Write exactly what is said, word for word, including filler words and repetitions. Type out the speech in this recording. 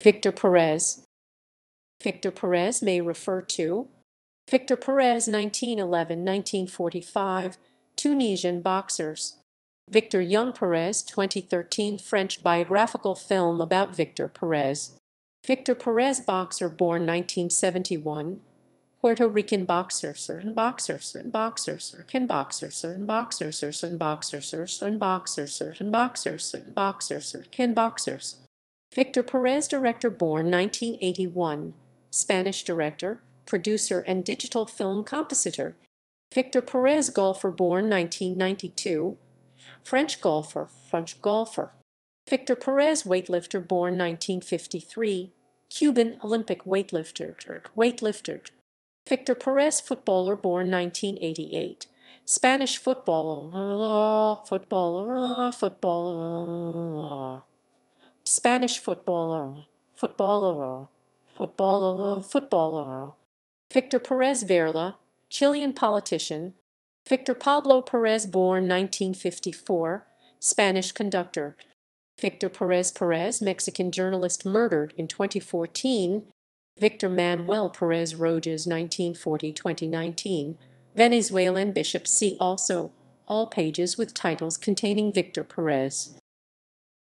Victor Perez. Victor Pérez may refer to Victor Pérez nineteen eleven to nineteen forty-five, Tunisian boxers. Victor Young Perez twenty thirteen French biographical film about Victor Pérez. Victor Pérez boxer born nineteen seventy-one, Puerto Rican boxer, certain boxer, certain boxer, certain boxer, certain boxer, certain boxer, certain boxer, certain boxer, certain boxer, certain boxers. Victor Pérez director born nineteen eighty-one, Spanish director, producer and digital film compositor. Victor Pérez golfer born nineteen ninety-two, French golfer, French golfer. Victor Pérez weightlifter born nineteen fifty-three, Cuban Olympic weightlifter, weightlifter. Victor Pérez footballer born nineteen eighty-eight, Spanish footballer, footballer, footballer. Spanish footballer, footballer, footballer, footballer. Victor Pérez Varela, Chilean politician. Victor Pablo Pérez born nineteen fifty-four, Spanish conductor. Victor Pérez Pérez, Mexican journalist murdered in twenty fourteen. Victor Manuel Pérez Rojas nineteen forty to twenty nineteen, Venezuelan bishop. See also all pages with titles containing Victor Pérez.